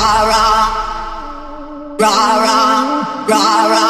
ra ra ra ra ra ra.